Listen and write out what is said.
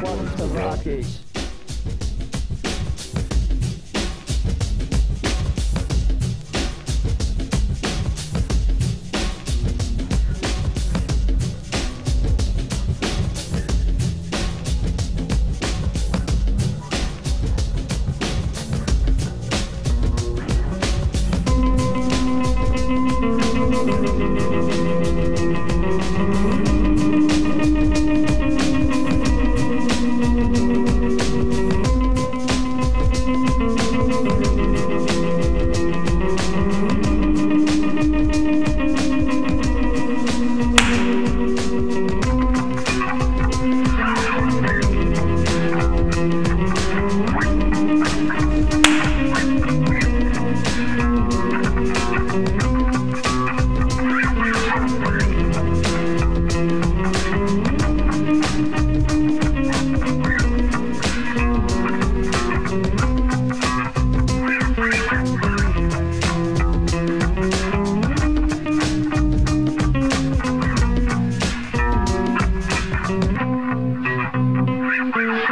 What the Rockets.